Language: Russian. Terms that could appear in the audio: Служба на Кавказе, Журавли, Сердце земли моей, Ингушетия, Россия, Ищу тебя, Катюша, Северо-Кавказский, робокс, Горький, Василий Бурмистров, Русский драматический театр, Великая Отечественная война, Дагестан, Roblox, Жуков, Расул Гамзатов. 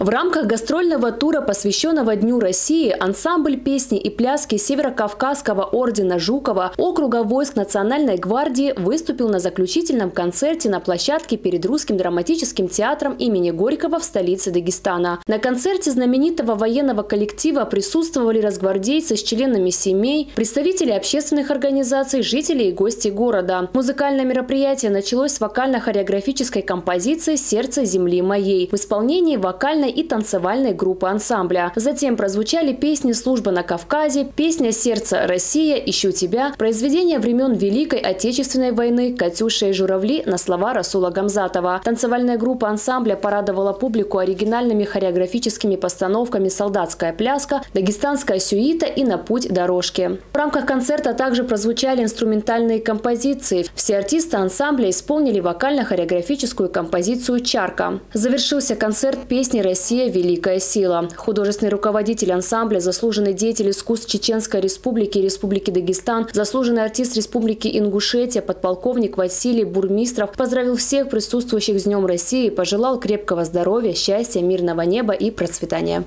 В рамках гастрольного тура, посвященного Дню России, ансамбль песни и пляски Северокавказского ордена Жукова округа войск Национальной гвардии выступил на заключительном концерте на площадке перед Русским драматическим театром имени Горького в столице Дагестана. На концерте знаменитого военного коллектива присутствовали росгвардейцы с членами семей, представители общественных организаций, жители и гости города. Музыкальное мероприятие началось с вокально-хореографической композиции «Сердце земли моей» в исполнении вокальной и танцевальной группы ансамбля. Затем прозвучали песни «Служба на Кавказе», песня «Сердце Россия», «Ищу тебя», произведения времен Великой Отечественной войны, «Катюша» и «Журавли» на слова Расула Гамзатова. Танцевальная группа ансамбля порадовала публику оригинальными хореографическими постановками «Солдатская пляска», «Дагестанская сюита» и «На путь дорожки». В рамках концерта также прозвучали инструментальные композиции. Все артисты ансамбля исполнили вокально-хореографическую композицию «Чарка». Завершился концерт песни «Россия. Великая сила». Художественный руководитель ансамбля, заслуженный деятель искусств Чеченской Республики и Республики Дагестан, заслуженный артист Республики Ингушетия, подполковник Василий Бурмистров поздравил всех присутствующих с Днем России и пожелал крепкого здоровья, счастья, мирного неба и процветания.